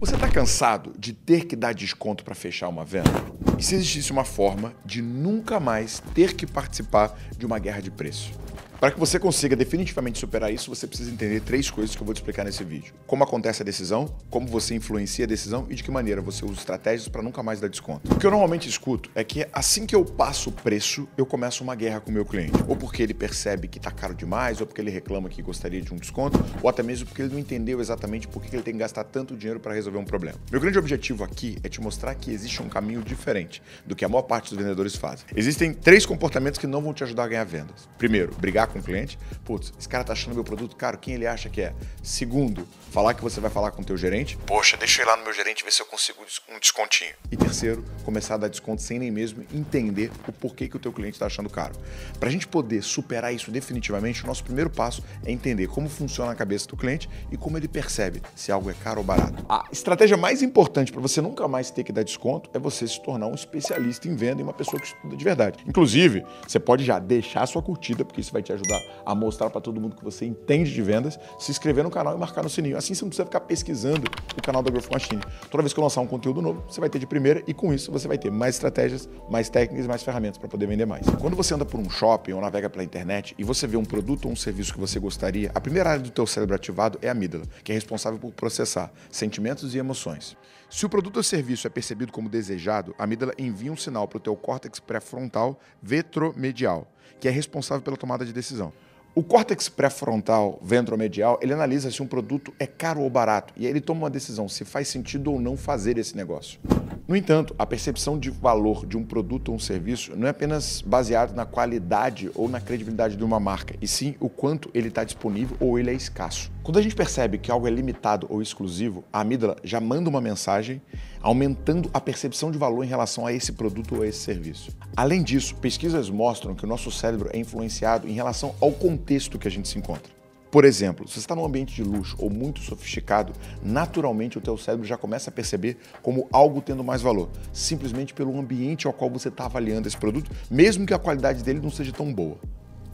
Você está cansado de ter que dar desconto para fechar uma venda? E se existisse uma forma de nunca mais ter que participar de uma guerra de preço? Para que você consiga definitivamente superar isso, você precisa entender três coisas que eu vou te explicar nesse vídeo. Como acontece a decisão, como você influencia a decisão e de que maneira você usa estratégias para nunca mais dar desconto. O que eu normalmente escuto é que assim que eu passo o preço, eu começo uma guerra com o meu cliente. Ou porque ele percebe que está caro demais, ou porque ele reclama que gostaria de um desconto, ou até mesmo porque ele não entendeu exatamente por que ele tem que gastar tanto dinheiro para resolver um problema. Meu grande objetivo aqui é te mostrar que existe um caminho diferente do que a maior parte dos vendedores fazem. Existem três comportamentos que não vão te ajudar a ganhar vendas. Primeiro, brigar com o cliente. Putz, esse cara tá achando meu produto caro, quem ele acha que é? Segundo, falar que você vai falar com o teu gerente. Poxa, deixa eu ir lá no meu gerente e ver se eu consigo um descontinho. E terceiro, começar a dar desconto sem nem mesmo entender o porquê que o teu cliente tá achando caro. Pra gente poder superar isso definitivamente, o nosso primeiro passo é entender como funciona a cabeça do cliente e como ele percebe se algo é caro ou barato. A estratégia mais importante para você nunca mais ter que dar desconto é você se tornar um especialista em venda e uma pessoa que estuda de verdade. Inclusive, você pode já deixar a sua curtida, porque isso vai te ajudar a mostrar para todo mundo que você entende de vendas, se inscrever no canal e marcar no sininho. Assim você não precisa ficar pesquisando o canal da Growth Machine. Toda vez que eu lançar um conteúdo novo, você vai ter de primeira e com isso você vai ter mais estratégias, mais técnicas, mais ferramentas para poder vender mais. Quando você anda por um shopping ou navega pela internet e você vê um produto ou um serviço que você gostaria, a primeira área do teu cérebro ativado é a amígdala, que é responsável por processar sentimentos e emoções. Se o produto ou serviço é percebido como desejado, a amígdala envia um sinal para o teu córtex pré-frontal ventromedial, que é responsável pela tomada de decisão. O córtex pré-frontal ventromedial, ele analisa se um produto é caro ou barato e aí ele toma uma decisão se faz sentido ou não fazer esse negócio. No entanto, a percepção de valor de um produto ou um serviço não é apenas baseado na qualidade ou na credibilidade de uma marca, e sim o quanto ele está disponível ou ele é escasso. Quando a gente percebe que algo é limitado ou exclusivo, a amígdala já manda uma mensagem aumentando a percepção de valor em relação a esse produto ou a esse serviço. Além disso, pesquisas mostram que o nosso cérebro é influenciado em relação ao contexto que a gente se encontra. Por exemplo, se você está num ambiente de luxo ou muito sofisticado, naturalmente o teu cérebro já começa a perceber como algo tendo mais valor, simplesmente pelo ambiente ao qual você está avaliando esse produto, mesmo que a qualidade dele não seja tão boa.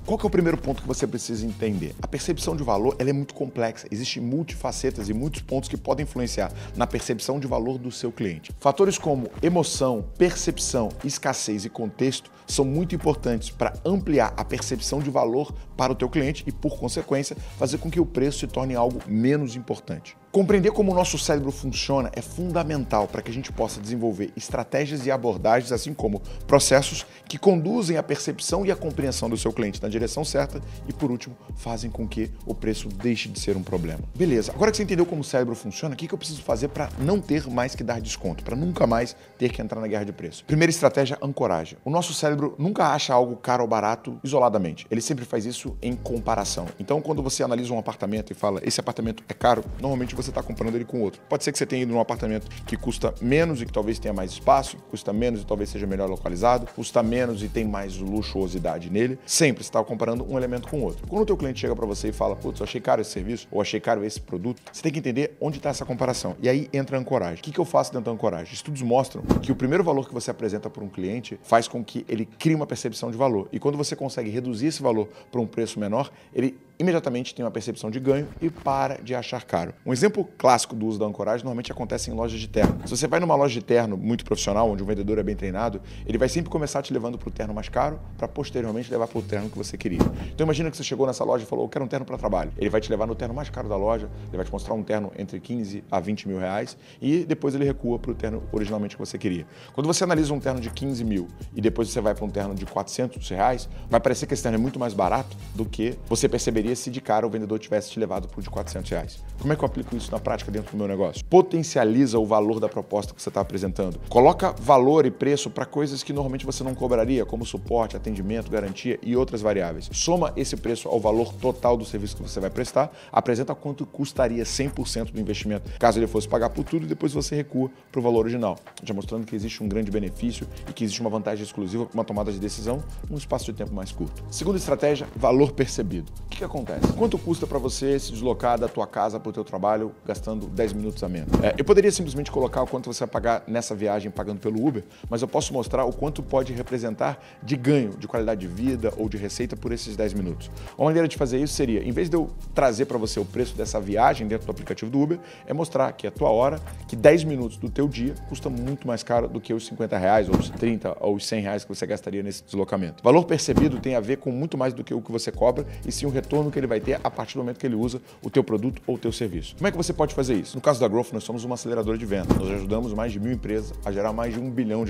Qual que é o primeiro ponto que você precisa entender? A percepção de valor ela é muito complexa, existem multifacetas e muitos pontos que podem influenciar na percepção de valor do seu cliente. Fatores como emoção, percepção, escassez e contexto são muito importantes para ampliar a percepção de valor para o teu cliente e, por consequência, fazer com que o preço se torne algo menos importante. Compreender como o nosso cérebro funciona é fundamental para que a gente possa desenvolver estratégias e abordagens, assim como processos que conduzem a percepção e a compreensão do seu cliente na direção certa e, por último, fazem com que o preço deixe de ser um problema. Beleza, agora que você entendeu como o cérebro funciona, o que eu preciso fazer para não ter mais que dar desconto, para nunca mais ter que entrar na guerra de preço? Primeira estratégia, ancoragem. O nosso cérebro nunca acha algo caro ou barato isoladamente, ele sempre faz isso em comparação. Então, quando você analisa um apartamento e fala, esse apartamento é caro, normalmente você está comparando ele com outro. Pode ser que você tenha ido num apartamento que custa menos e que talvez tenha mais espaço, custa menos e talvez seja melhor localizado, custa menos e tem mais luxuosidade nele. Sempre você está comparando um elemento com o outro. Quando o teu cliente chega para você e fala, putz, eu achei caro esse serviço ou achei caro esse produto, você tem que entender onde está essa comparação. E aí entra a ancoragem. O que eu faço dentro da ancoragem? Estudos mostram que o primeiro valor que você apresenta para um cliente faz com que ele crie uma percepção de valor. E quando você consegue reduzir esse valor para um preço menor, ele imediatamente tem uma percepção de ganho e para de achar caro. Um exemplo clássico do uso da ancoragem normalmente acontece em lojas de terno. Se você vai numa loja de terno muito profissional, onde o vendedor é bem treinado, ele vai sempre começar te levando para o terno mais caro, para posteriormente levar para o terno que você queria. Então imagina que você chegou nessa loja e falou, eu quero um terno para trabalho. Ele vai te levar no terno mais caro da loja, ele vai te mostrar um terno entre 15 a 20 mil reais e depois ele recua para o terno originalmente que você queria. Quando você analisa um terno de 15 mil e depois você vai para um terno de 400 reais, vai parecer que esse terno é muito mais barato do que você perceberia se de cara o vendedor tivesse te levado por de 400 reais. Como é que eu aplico isso na prática dentro do meu negócio? Potencializa o valor da proposta que você está apresentando. Coloca valor e preço para coisas que normalmente você não cobraria, como suporte, atendimento, garantia e outras variáveis. Soma esse preço ao valor total do serviço que você vai prestar, apresenta quanto custaria 100% do investimento, caso ele fosse pagar por tudo e depois você recua para o valor original, já mostrando que existe um grande benefício e que existe uma vantagem exclusiva para uma tomada de decisão num espaço de tempo mais curto. Segunda estratégia, valor percebido. O que acontece? acontece? Quanto custa para você se deslocar da tua casa para o teu trabalho gastando 10 minutos a menos? Eu poderia simplesmente colocar o quanto você vai pagar nessa viagem pagando pelo Uber, mas eu posso mostrar o quanto pode representar de ganho, de qualidade de vida ou de receita por esses 10 minutos. Uma maneira de fazer isso seria, em vez de eu trazer para você o preço dessa viagem dentro do aplicativo do Uber, é mostrar que a tua hora, que 10 minutos do teu dia custa muito mais caro do que os R$50 ou os 30 ou os R$100 que você gastaria nesse deslocamento. Valor percebido tem a ver com muito mais do que o que você cobra e sim o retorno que ele vai ter a partir do momento que ele usa o teu produto ou o teu serviço. Como é que você pode fazer isso? No caso da Growth, nós somos uma aceleradora de venda. Nós ajudamos mais de 1000 empresas a gerar mais de R$1 bilhão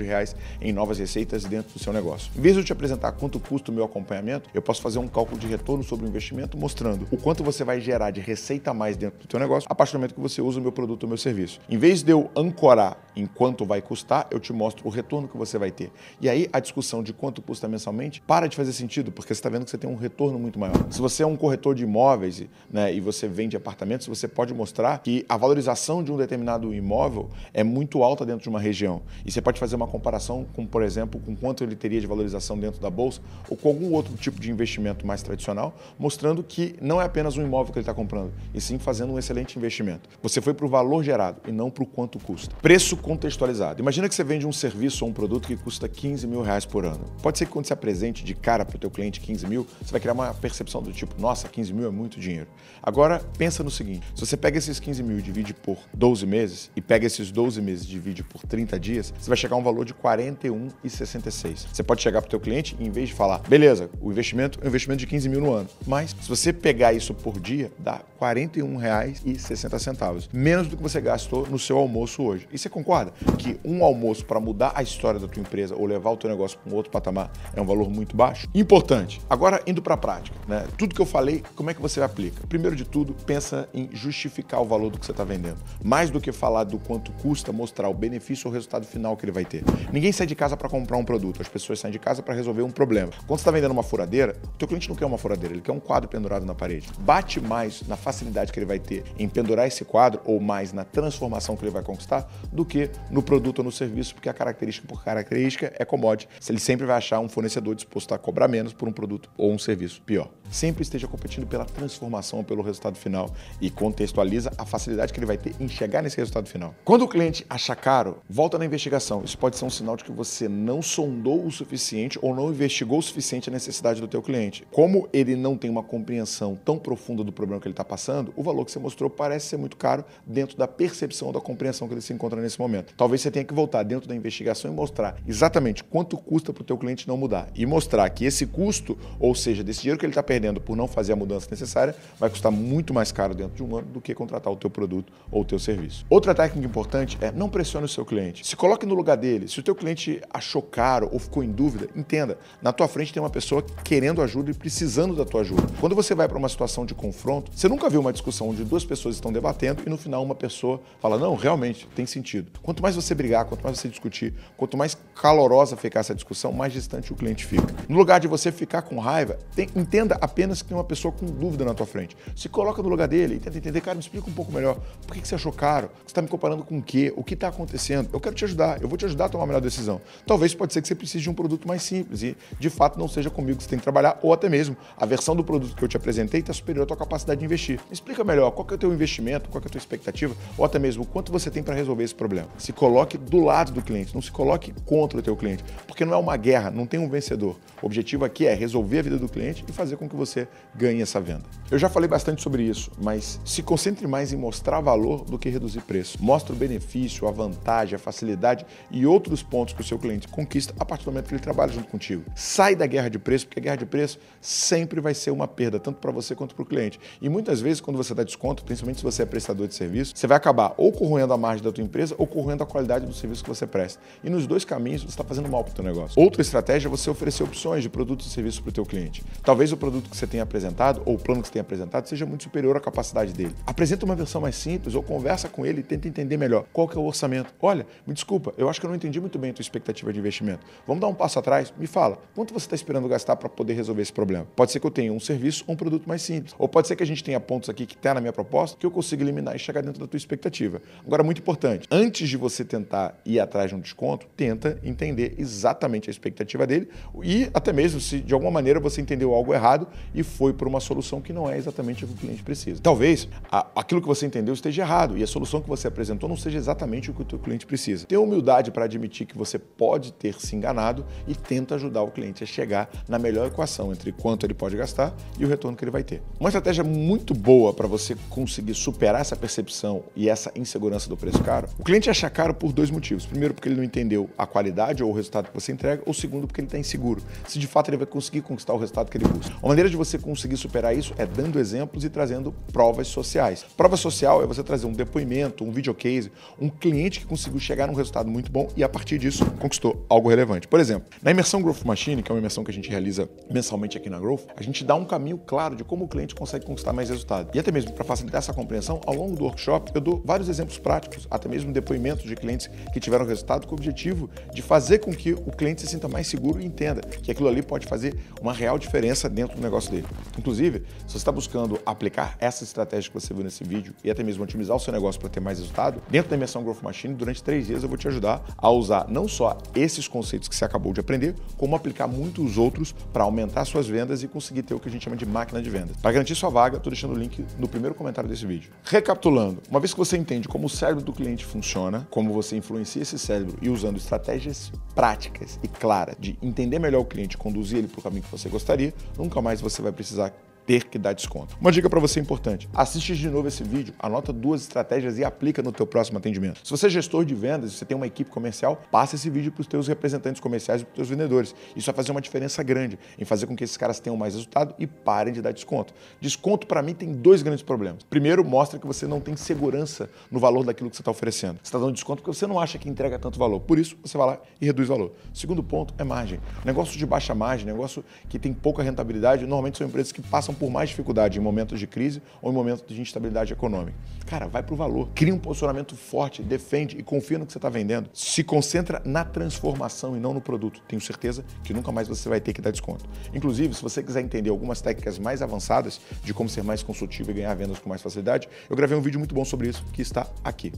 em novas receitas dentro do seu negócio. Em vez de eu te apresentar quanto custa o meu acompanhamento, eu posso fazer um cálculo de retorno sobre o investimento mostrando o quanto você vai gerar de receita a mais dentro do teu negócio a partir do momento que você usa o meu produto ou o meu serviço. Em vez de eu ancorar em quanto vai custar, eu te mostro o retorno que você vai ter. E aí a discussão de quanto custa mensalmente para de fazer sentido, porque você está vendo que você tem um retorno muito maior. Se você é um corretor de imóveis, né, e você vende apartamentos, você pode mostrar que a valorização de um determinado imóvel é muito alta dentro de uma região. E você pode fazer uma comparação com, por exemplo, com quanto ele teria de valorização dentro da bolsa ou com algum outro tipo de investimento mais tradicional, mostrando que não é apenas um imóvel que ele está comprando, e sim fazendo um excelente investimento. Você foi para o valor gerado e não para o quanto custa. Preço contextualizado. Imagina que você vende um serviço ou um produto que custa R$15 mil por ano. Pode ser que quando você apresente de cara para o teu cliente 15 mil, você vai criar uma percepção do tipo, nossa, 15 mil é muito dinheiro. Agora, pensa no seguinte, se você pega esses 15 mil e divide por 12 meses, e pega esses 12 meses e divide por 30 dias, você vai chegar a um valor de R$41,66. Você pode chegar para o teu cliente e, em vez de falar, beleza, o investimento é um investimento de 15 mil no ano, mas se você pegar isso por dia, dá R$41,60, menos do que você gastou no seu almoço hoje. E você concorda que um almoço para mudar a história da tua empresa ou levar o teu negócio para um outro patamar é um valor muito baixo? Importante. Agora, indo para a prática, né? Tudo que eu falei, como é que você aplica? Primeiro de tudo, pensa em justificar o valor do que você está vendendo. Mais do que falar do quanto custa, mostrar o benefício ou o resultado final que ele vai ter. Ninguém sai de casa para comprar um produto, as pessoas saem de casa para resolver um problema. Quando você está vendendo uma furadeira, o teu cliente não quer uma furadeira, ele quer um quadro pendurado na parede. Bate mais na facilidade que ele vai ter em pendurar esse quadro ou mais na transformação que ele vai conquistar do que no produto ou no serviço, porque a característica por característica é commodity. Ele sempre vai achar um fornecedor disposto a cobrar menos por um produto ou um serviço pior. Sempre esteja competindo pela transformação, pelo resultado final e contextualiza a facilidade que ele vai ter em chegar nesse resultado final. Quando o cliente acha caro, volta na investigação. Isso pode ser um sinal de que você não sondou o suficiente ou não investigou o suficiente a necessidade do teu cliente. Como ele não tem uma compreensão tão profunda do problema que ele está passando, o valor que você mostrou parece ser muito caro dentro da percepção ou da compreensão que ele se encontra nesse momento. Talvez você tenha que voltar dentro da investigação e mostrar exatamente quanto custa para o teu cliente não mudar e mostrar que esse custo, ou seja, desse dinheiro que ele está perdendo por não fazer a mudança necessária, vai custar muito mais caro dentro de um ano do que contratar o teu produto ou o teu serviço. Outra técnica importante é não pressione o seu cliente. Se coloque no lugar dele. Se o teu cliente achou caro ou ficou em dúvida, entenda, na tua frente tem uma pessoa querendo ajuda e precisando da tua ajuda. Quando você vai para uma situação de confronto, você nunca viu uma discussão onde duas pessoas estão debatendo e no final uma pessoa fala, não, realmente, tem sentido. Quanto mais você brigar, quanto mais você discutir, quanto mais calorosa ficar essa discussão, mais distante o cliente fica. No lugar de você ficar com raiva, entenda apenas que tem uma pessoa com dúvida na tua frente. Se coloca no lugar dele e tenta entender, cara, me explica um pouco melhor. Por que você achou caro? Você está me comparando com o quê? O que está acontecendo? Eu quero te ajudar, eu vou te ajudar a tomar a melhor decisão. Talvez pode ser que você precise de um produto mais simples e, de fato, não seja comigo que você tem que trabalhar, ou até mesmo a versão do produto que eu te apresentei está superior à tua capacidade de investir. Me explica melhor qual que é o teu investimento, qual que é a tua expectativa, ou até mesmo quanto você tem para resolver esse problema. Se coloque do lado do cliente, não se coloque contra o teu cliente, porque não é uma guerra, não tem um vencedor. O objetivo aqui é resolver a vida do cliente e fazer com que você ganhe essa venda. Eu já falei bastante sobre isso, mas se concentre mais em mostrar valor do que reduzir preço. Mostre o benefício, a vantagem, a facilidade e outros pontos que o seu cliente conquista a partir do momento que ele trabalha junto contigo. Sai da guerra de preço, porque a guerra de preço sempre vai ser uma perda, tanto para você quanto para o cliente. E muitas vezes, quando você dá desconto, principalmente se você é prestador de serviço, você vai acabar ou corroendo a margem da tua empresa ou corroendo a qualidade do serviço que você presta. E nos dois caminhos, você está fazendo mal para o teu negócio. Outra estratégia é você oferecer opções de produtos e serviços para o teu cliente. Talvez o produto que você tenha apresentado ou o plano que você tenha apresentado seja muito superior à capacidade dele. Apresenta uma versão mais simples ou conversa com ele e tenta entender melhor qual que é o orçamento. Olha, me desculpa, eu acho que eu não entendi muito bem a tua expectativa de investimento. Vamos dar um passo atrás? Me fala, quanto você está esperando gastar para poder resolver esse problema? Pode ser que eu tenha um serviço ou um produto mais simples. Ou pode ser que a gente tenha pontos aqui que está na minha proposta que eu consiga eliminar e chegar dentro da tua expectativa. Agora, muito importante, antes de você tentar ir atrás de um desconto, tenta entender exatamente a expectativa dele e até mesmo se de alguma maneira você entendeu algo errado, e foi por uma solução que não é exatamente o que o cliente precisa. Talvez aquilo que você entendeu esteja errado e a solução que você apresentou não seja exatamente o que o teu cliente precisa. Tenha humildade para admitir que você pode ter se enganado e tenta ajudar o cliente a chegar na melhor equação entre quanto ele pode gastar e o retorno que ele vai ter. Uma estratégia muito boa para você conseguir superar essa percepção e essa insegurança do preço caro, o cliente acha caro por dois motivos. Primeiro, porque ele não entendeu a qualidade ou o resultado que você entrega, ou segundo, porque ele está inseguro, se de fato ele vai conseguir conquistar o resultado que ele busca. Uma maneira de você conseguir superar isso é dando exemplos e trazendo provas sociais. Prova social é você trazer um depoimento, um videocase, um cliente que conseguiu chegar num resultado muito bom e a partir disso conquistou algo relevante. Por exemplo, na imersão Growth Machine, que é uma imersão que a gente realiza mensalmente aqui na Growth, a gente dá um caminho claro de como o cliente consegue conquistar mais resultado. E até mesmo para facilitar essa compreensão, ao longo do workshop eu dou vários exemplos práticos, até mesmo depoimentos de clientes que tiveram resultado com o objetivo de fazer com que o cliente se sinta mais seguro e entenda que aquilo ali pode fazer uma real diferença dentro do negócio dele. Inclusive, se você está buscando aplicar essa estratégia que você viu nesse vídeo e até mesmo otimizar o seu negócio para ter mais resultado, dentro da imersão Growth Machine, durante 3 dias eu vou te ajudar a usar não só esses conceitos que você acabou de aprender, como aplicar muitos outros para aumentar suas vendas e conseguir ter o que a gente chama de máquina de vendas. Para garantir sua vaga, estou deixando o link no primeiro comentário desse vídeo. Recapitulando, uma vez que você entende como o cérebro do cliente funciona, como você influencia esse cérebro e usando estratégias práticas e claras de entender melhor o cliente e conduzir ele para o caminho que você gostaria, nunca mais você vai precisar ter que dar desconto. Uma dica para você importante, assiste de novo esse vídeo, anota 2 estratégias e aplica no teu próximo atendimento. Se você é gestor de vendas, se você tem uma equipe comercial, passa esse vídeo para os teus representantes comerciais e para os teus vendedores. Isso vai fazer uma diferença grande em fazer com que esses caras tenham mais resultado e parem de dar desconto. Desconto, para mim, tem 2 grandes problemas. Primeiro, mostra que você não tem segurança no valor daquilo que você está oferecendo. Você está dando desconto porque você não acha que entrega tanto valor. Por isso, você vai lá e reduz o valor. Segundo ponto é margem. Negócio de baixa margem, negócio que tem pouca rentabilidade, normalmente são empresas que passam por mais dificuldade em momentos de crise ou em momentos de instabilidade econômica. Cara, vai pro valor. Cria um posicionamento forte, defende e confia no que você está vendendo. Se concentra na transformação e não no produto. Tenho certeza que nunca mais você vai ter que dar desconto. Inclusive, se você quiser entender algumas técnicas mais avançadas de como ser mais consultivo e ganhar vendas com mais facilidade, eu gravei um vídeo muito bom sobre isso que está aqui.